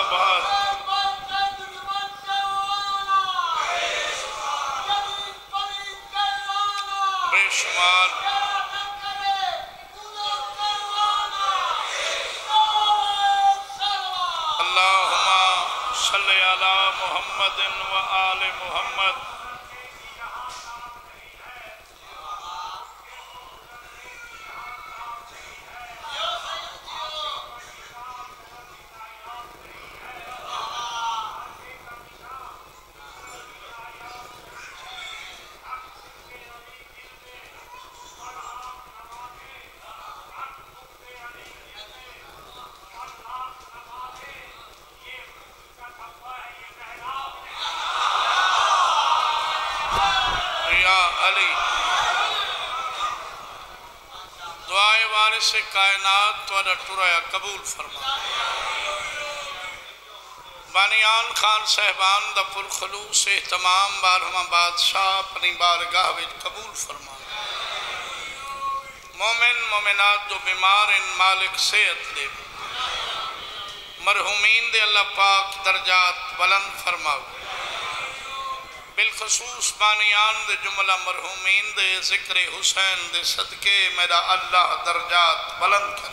مرحبا. اللهم صل على محمد وآل محمد. دعائے وارث کائنات تہاڈا ٹرایا قبول فرما. بانیان خان صاحبان دا پر خلوص اہتمام بارہواں بادشاہ اپنی بارگاہ وچ قبول فرما. مومن مومنات جو بیمار ان مالک صحت دے، مرحومین دے اللہ پاک درجات بلند فرماؤ. بالخصوص بانیان دے جملہ مرحومین دے ذکر حسین دے صدقے میرا اللہ درجات بلند کر.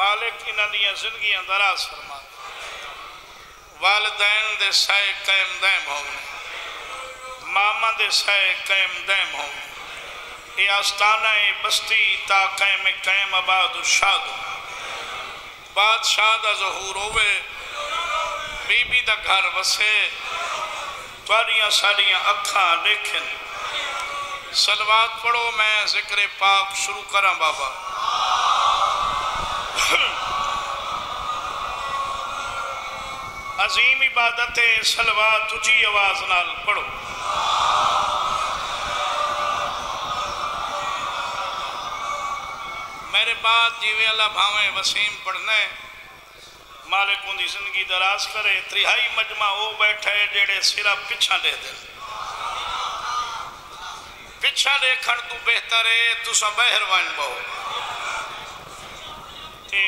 مالک انہاں دیاں زندگیاں دراز فرما. والدین دے سائے قائم دائم ہون، ماما دے سائے قائم دائم ہون. اے آستانہ اے بستی تا قائم قائم آباد و شاد ہو. بادشاہ دا ظہور ہوئے، بی بی دا گھر وسے، واریاں ساریاں اکھاں دیکھن. صلوات پڑھو، میں ذکر پاک شروع کراں. بابا عظیم عبادت ہے، صلوات اونچی آواز نال پڑھو. میرے بعد جیویں اللہ بھاویں وسیم پڑھنے، مالک ان دی زندگی دراز کرے. ترہائی مجمع ہو بیٹھے جڑے سرا پچھا لے دے، پچھا لے کھڑ تو بہتر ہے. تسا بہر وان بہو تے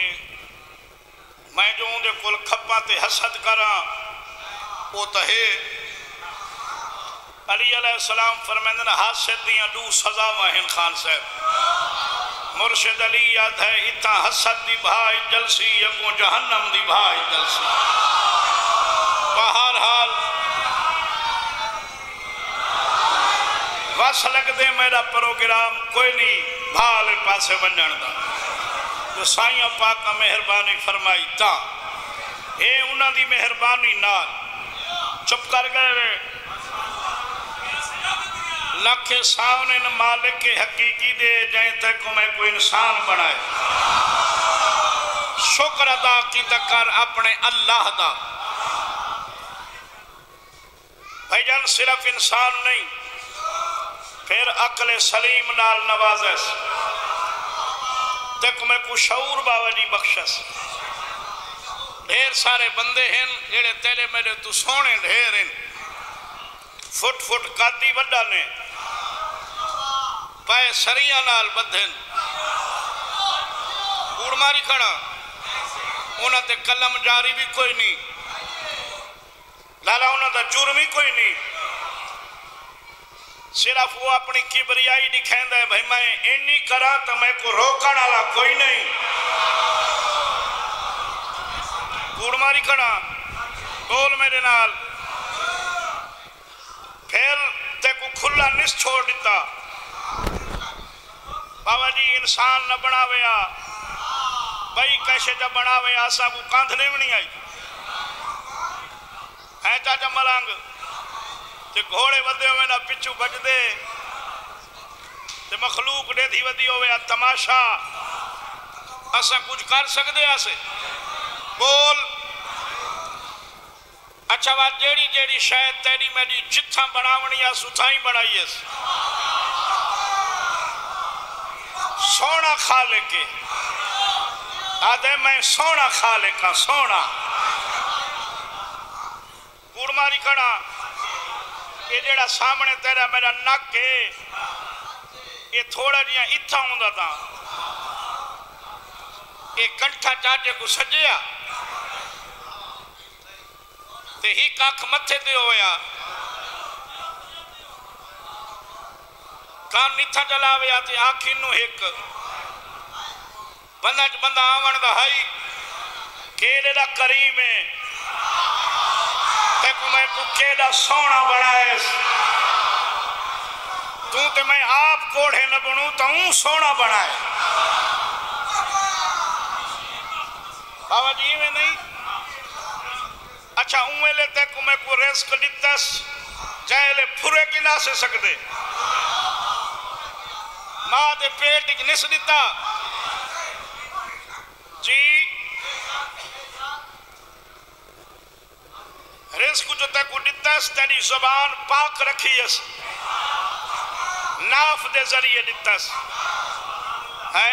میں جو ان دے کول کھپا تے حسد کراں او تے ہے. علی علیہ السلام فرماندے نے حسد دیاں دو سزا واہن خان صاحب مرشد علی یاد ہے. اتا حسد دی بھائی جلسی، یکو جہنم دی بھائی جلسی. بہرحال وس لگ دے میرا پروگرام کوئی نہیں بھالے پاسے ونجن دا، جو سائیاں پاکاں مہربانی فرمائی تا اے انہاں دی مہربانی نال چپ کر گئے. لکھ سامنے مالک کے حقیقی دے جائیں تک میں کوئی انسان بنائے. شکر ادا کی تکر اپنے اللہ دا. بھائی جان صرف انسان نہیں، پھر عقل سلیم نال نوازش تک میں کو شعور باوجی بخشش. ڈھیر سارے بندے ہیں جڑے تیرے میرے تو سونے ڈھیر ہیں، فٹ فٹ قادی وڈا نے، پائے سریاں نال بدھن گوڑ ماری کھڑا. انہاں تے قلم جاری بھی کوئی نہیں لالا، انہاں دا جرم ہی کوئی نہیں. صرف وہ اپنی کبریائی دکھیندا ہے، بھائی میں اینی کراں تے میں کو روکن والا کوئی نہیں. گوڑ ماری کھڑا، بول میرے نال. پھر تے کو کھلا نس چھوڑ دیتا. بابا جی انسان نہ بناویا، بھائی کیسے جب بناویا آسا کو کاندھنے بھی نہیں آئی ہے. چاچا ملانگ تے گھوڑے ودے ہوئے نہ پچھو بج دے تے مخلوق دے دی ودی ہوئے تماشا. آسا کچھ کر سکتے آسے بول. اچھا بات جیڑی جیڑی شاید تیری میری جتھاں بناونی آسو تھائیں بنائی ہے. سونا خالق ہے، آدھے میں سونا خالق ہاں. سونا گوڑ ماری کھڑا. یہ جیڑا سامنے تیرا میرا نک ہے، یہ تھوڑا جیاں اتھا ہوں دا تھا. یہ کنٹھا چاچے کو سجیا तेही कख मथे ते होया कान इथा डलावया ते आखी नु एक बंदा च बंदा आवण दा है केड़े दा करीम है ते को मैं को केड़ा सोना बनाए तू ते मैं आप कोढ़े न बनू तू सोना बनाए बाबा जी में नहीं अच्छा उमेले ते को मैं को रिस्क दितस जाएले फुरे की ना से सकदे मां दे पेट च निस दिता जी रिस्क जो तक दितस तेरी जुबान पाक रखी अस नाफ दे जरिए दितस है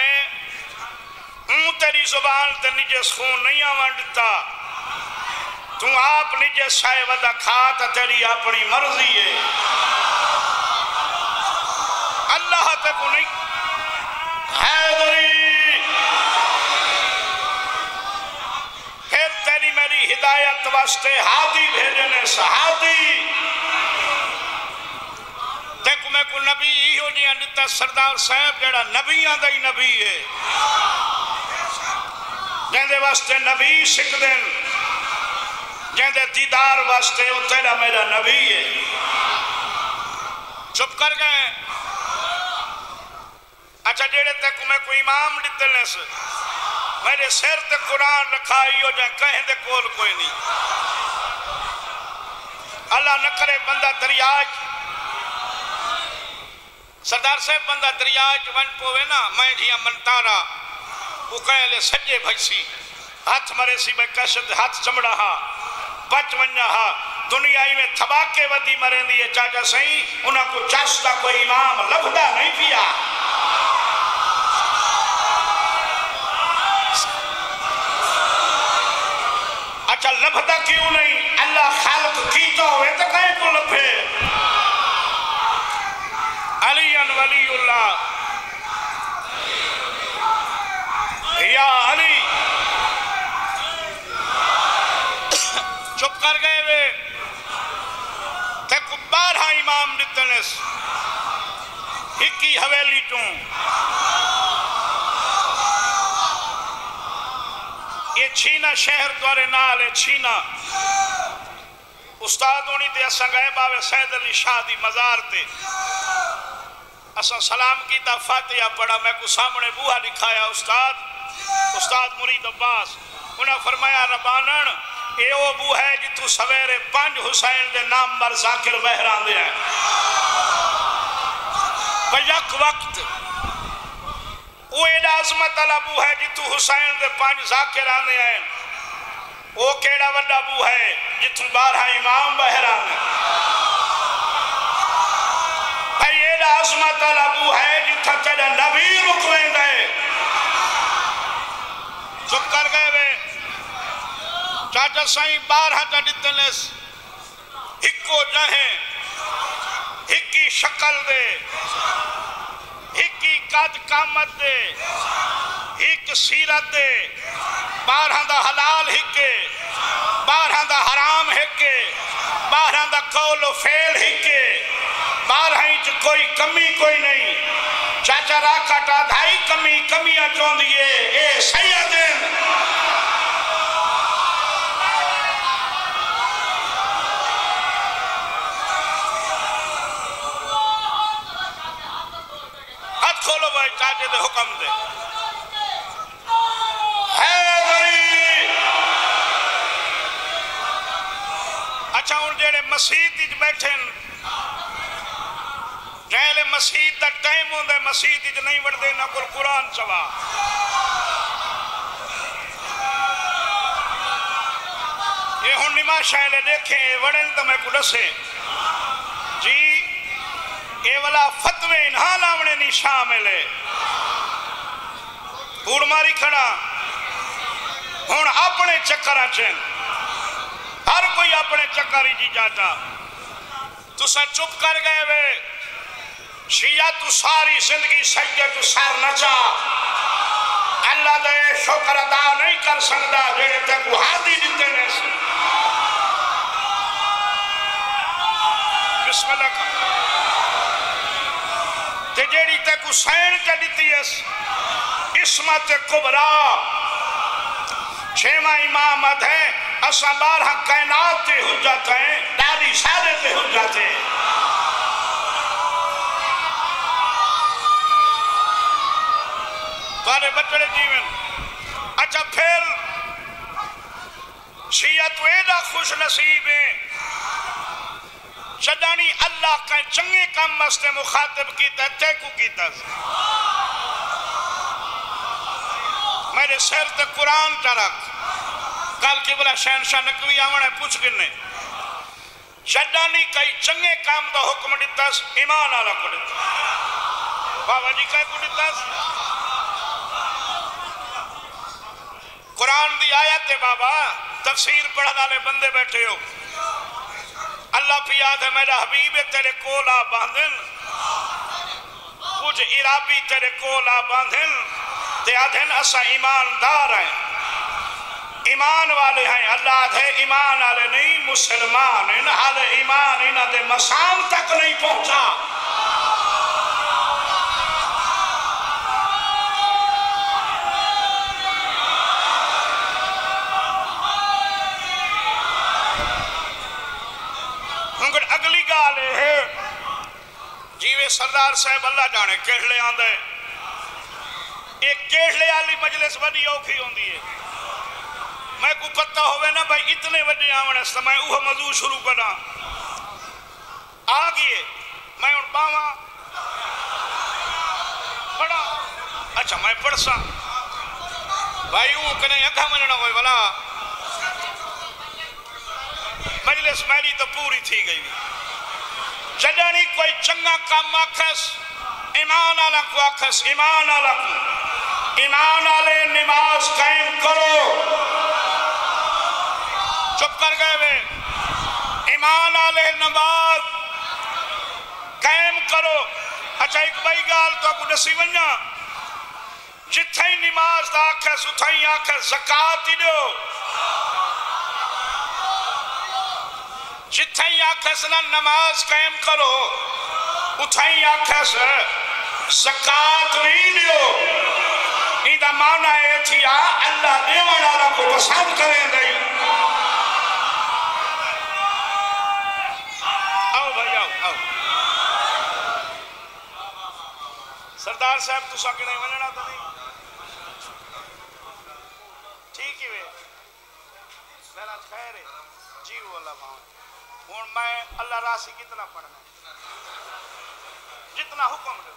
हूं तेरी जुबान ते निजे खून नहीं आवन दिता तू आप निजे शाय वदा खा ते तेरी अपनी मर्जी है अल्लाह तक नहीं हैदरी हिदायत वास्ते हादी भेजने सहादी तक मैं को नबी इहो जिया दिता सरदार साहब जेड़ा नबियां दा ही नबी है जेंदे वास्ते नबी सिखदे जेंदे दीदार वास्ते ओ तेरा मेरा नबी है चुप कर गए अच्छा जेड़े तक मैं को इमाम दितले से मेरे सिर ते कुरान रखाई हो जाए कहीं दे कोल कोई नहीं अल्लाह न करे बंदा दरियाज सरदार साहब बंदा दरियाज वन पोवे ना मैं जिया मनतारा वो कहले सज्जे भैसी हाथ मरे सी मैं कशद हाथ चमड़ा हा बच वन्ना हा दुनियाई में थबाके वदी मरेंदी है चाचा सही उना को चासदा कोई इमाम लभदा नहीं पिया अच्छा लभदा क्यों नहीं अल्लाह खालक कीता होवे तो कहीं को लभे अली वलीउल्लाह या अली चुप कर गए वे ते को 12 इमाम दितनेस हिकी हवेली तू छीना शहर द्वारे नाल है छीना उस्ताद होनी ते असा गए बावे सैयद अली शाह दी मजार ते असा सलाम कीता फातिहा पढ़ा मैं को सामने बूहा दिखाया उस्ताद मुरीद अब्बास उना फरमाया रबानन ए ओ बू है जितू सवेरे 5 हुसैन दे नाम मर जाकिर बहरांदे है बयक वक्त वो एडा अजमत अला बू है जितू हुसैन दे 5 जाकिर आने हैं वो केड़ा वड्डा बू है जितू 12 इमाम बहरान भाई एडा अजमत अला बू है जिथा तेरा नबी रुकवेंदा है चुप कर गए वे चाचा साईं 12 ता दितनेस इको जहे इकी शक्ल दे इकी कद कामत दे एक सीरत दे 12 दा हलाल हिके 12 दा हराम हिके 12 दा कौल फेल हिके 12 इंच कोई कमी कोई नहीं चाचा रा काटा धाई कमी कमियां चोंदी है ए सैयद चाचे दे हुकम दे अच्छा उन जेड़े मस्जिद च बैठे जेले मस्जिद दा टाइम होंदा मस्जिद च नहीं वड़दे ना कोई कुरान सवा ए हुन निमाशाले देखे वड़न तो मैं को दसे जी ए वाला फतवे ना लावणे नी शामिल है पूड़ मारी खड़ा हुन अपने चक्करां च हर कोई अपने चक्करी जी जाता तुसा चुप कर गए वे शिया तू सारी जिंदगी सज्जे तू सर नचा अल्लाह दे शुक्र अदा नहीं कर सकदा जेड़े ते को हादी दिते ने بسم اللہ کر تے جیڑی تے حسین تے دتی اس عصمت کبریٰ چھواں امامت ہے اساں بارہ کائنات تے حجت ہیں داری سارے تے حجت ہیں تواڈے بچڑے جیون اچھا پھر شیعہ تو ایڈا خوش نصیب ہیں جدانی اللہ کا چنگے کام مستے مخاطب کیتا ہے تیکو کیتا ہے میرے سر تے قرآن ترک کل کی بلا شہنشاہ نقوی آمن ہے پوچھ گرنے جدانی کئی چنگے کام دا حکم دیتا ہے ایمان آلہ کو دیتا ہے بابا جی کئی کو دیتا ہے قرآن دی آیت ہے بابا تفسیر پڑھا دالے بندے بیٹھے ہو اللہ پہ یاد ہے میرا حبیب تیرے کولا باندھن کچھ عرابی تیرے کولا باندھن تے آدھن اسا ایماندار ہیں ایمان والے ہیں اللہ آدھے ایمان والے نہیں مسلمان ہیں حال ایمان انہ دے مسام تک نہیں پہنچا سردار صاحب اللہ جانے کیڑھلے آن دے ایک کیڑھلے آلی مجلس وڈی اوکھی ہون دیئے میں کو پتہ ہوئے نا بھائی اتنے وڈی آمنے سے میں اوہ مضوع شروع کرنا آگئے میں ان باواں پڑھا اچھا میں پڑھسا بھائی اوہ کنے اگھا مننا ہوئے بھلا مجلس میری تو پوری تھی گئی جدانی کوئی چنگا کام آکھس ایمان آلہ کو آکھس ایمان آلہ کو ایمان آلہ نماز قائم کرو چپ کر گئے بے ایمان آلہ نماز قائم کرو اچھا ایک بھائی گال تو اگو نصیبن جا جتھائی نماز دا آکھس اتھائی آکھس زکاة ہی دیو جتھائی آکھس نہ نماز قائم کرو اتھائی آکھس زکاة نہیں دیو ایدہ مانا اے تھی آ اللہ دیوان آلہ کو پسند کریں دائی آؤ بھائی آؤ سردار صاحب تو ساکے نہیں ملنا تھا نہیں ٹھیک ہی بے میرا خیر ہے جی وہ اللہ مہم اور میں اللہ راسی کتنا پڑھنا ہے جتنا حکم دے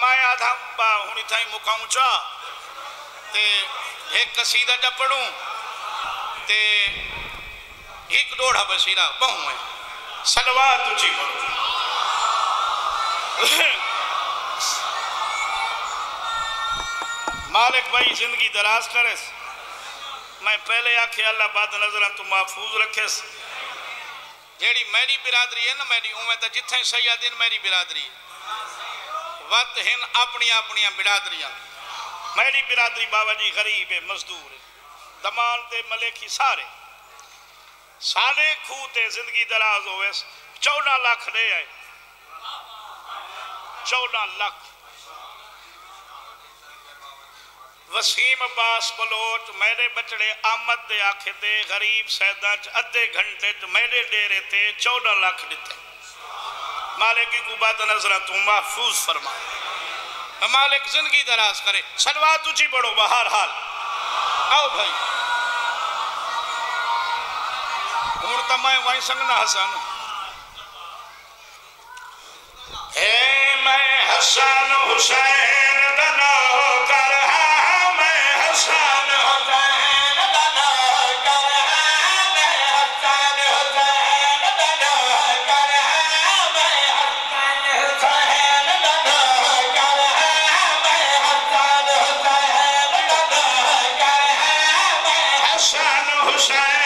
میں آدھا ہونی تھا ہی مقام چا تے ایک قصیدہ جا پڑھوں تے ایک ڈوڑھا بسیرہ بہوں ہے سلوات اچھی پڑھوں مالک بھائی زندگی دراز کرے میں پہلے آکھے اللہ بات نظرہ تو محفوظ رکھے جیڑی میری برادری ہے نا میری امیدہ جتھیں سیادین میری برادری وقت ہن اپنیاں اپنیاں برادریاں میری برادری بابا جی غریب ہے مزدور ہے دمال تے ملیکی سارے سارے کھوتے زندگی دراز ہوئے 14 لاکھ لے آئے 14 لاکھ وسیم عباس بلوچ میرے بچڑے آمد دے آکھے دے غریب سیدہ ادھے گھنٹے میرے ڈیرے تے 14 لاکھ دیتے مالک کو بات نظرہ تو محفوظ فرمائے مالک زندگی دراز کرے سلوات اچھی بڑھو بہر حال آؤ بھائی مورتا میں وہیں سنگنا حسن اے میں حسن حسین بنا کر حسن حسین بنا کر میں حسن حسین بنا کر میں حسن حسین بنا کر میں حسن حسین بنا کر میں حسن حسین بنا کر میں حسن حسین بنا کر میں حسن حسین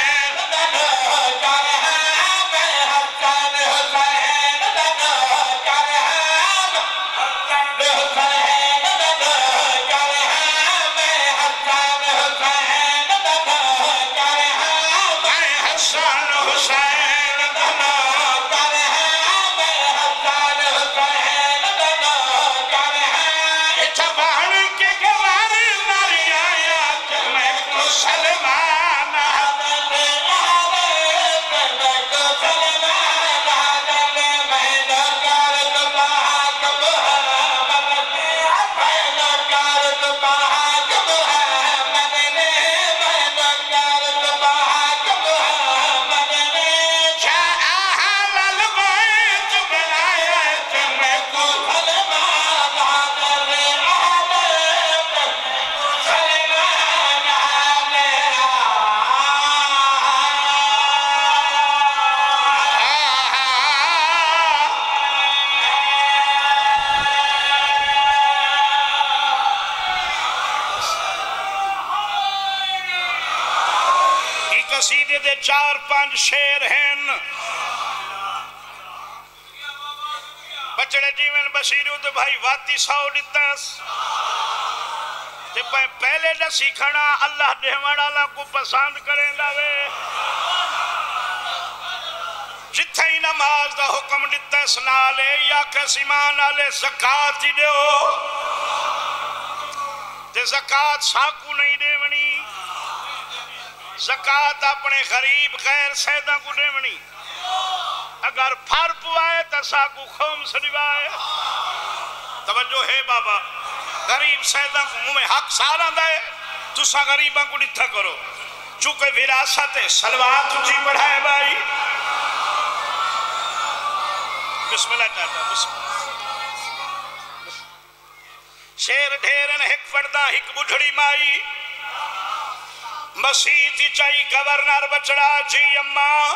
قصیدے دے چار پانچ شیر ہیں بچڑے جیون بشیروں تو بھائی واتی ساؤ ڈتاس تے پہلے نہ سیکھنا اللہ دیوانا اللہ کو پسند کریں لاوے جتھے ہی نماز دا حکم ڈتاس نالے یا کسی مانالے زکاة ہی دے ہو تے زکاة ساکو نہیں دے منی زکاة اپنے غریب غیر سیدہ کو دے منی اگر پھر پوائے تسا کو خوم سڑوائے توجہ ہے بابا غریب سیدہ کو مومے حق سارا دائے تسا غریباں کو نتھا کرو چونکہ وراثت ہے سلوات تجھی پڑھائے بھائی بسم اللہ چاہتا بسم اللہ شیر ڈھیرن ہک فردہ ہک بجھڑی مائی مسیحی چاہی گورنر بچڑا جی اممہ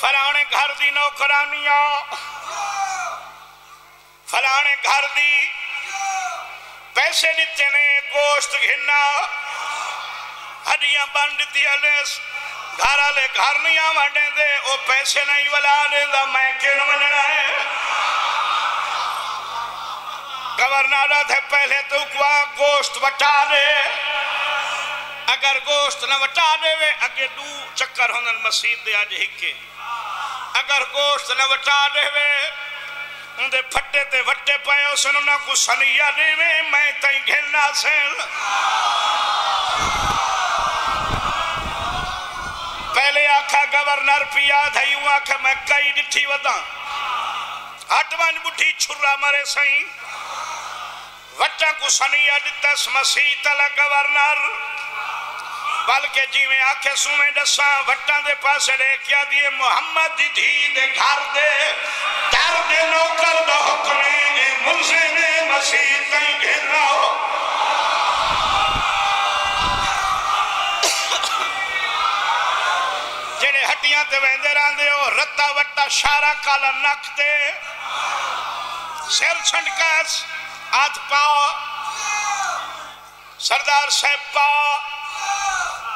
فلانے گھر دی نوکرانیاں فلانے گھر دی پیسے لیتے نے گوشت گھننا ہڈیاں بند دیا لیس گھر آلے گھر نیاں مانڈیں دے او پیسے نہیں والا لے دا میں کن ملنا ہے گورنالہ تھے پہلے تو کوا گوشت بٹا دے اگر گوشت نہ بٹا دے وے اگے دو چکر ہونن مسیح دے آج ہکے اگر گوشت نہ وٹا دے وے اندھے پھٹے تے وٹے پائے اسنوں نہ کو سنیا دے وے میں تائیں گھلنا سین پہلے آکھا گورنر پیا دھائیوں آکھا میں کئی ڈٹھی وداں آٹوان بٹھی چھرا مرے سائیں وٹا کو سنیا دیتا اس مسیح تلا گورنر بلکہ جی میں آنکھیں سومیں دساں وٹاں دے پاسے رہ کیا دیئے محمد دی دے گھر دے در دے نوکر دا حکمیں اے ملزم مسیح تائیں گھر رہو جنہیں ہٹیاں تے ویندے راندے ہو رتا وٹا شارہ کالا نک دے سیر چھنڈکاس آدھ پاؤ سردار صاحب پاؤ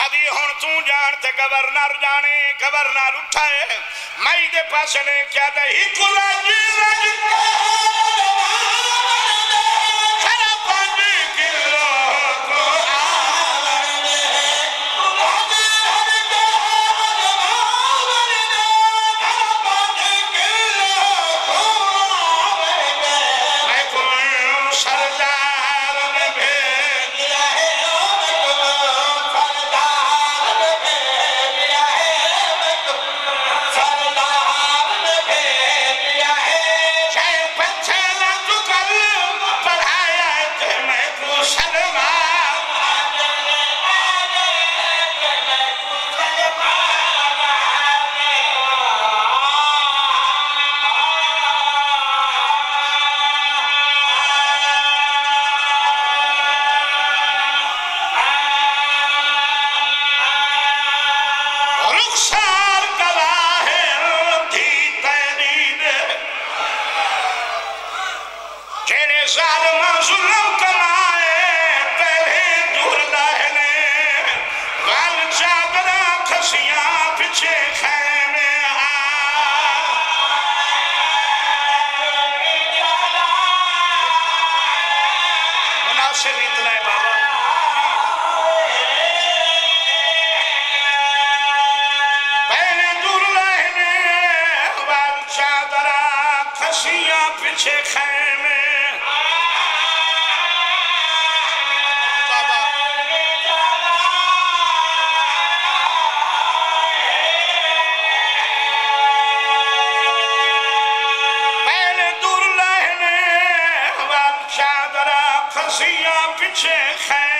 آدھی ہون توں جانتے گورنر جانے گورنر اٹھائے مائی دے پاسنے کیا دے ہی کلا جی رجتے کھڑا پانچی کلو کو آلائے محمد آمرینے کھڑا پانچی کلو کو آلائے میں کوئی سردہ شیعہ پیچھے خیر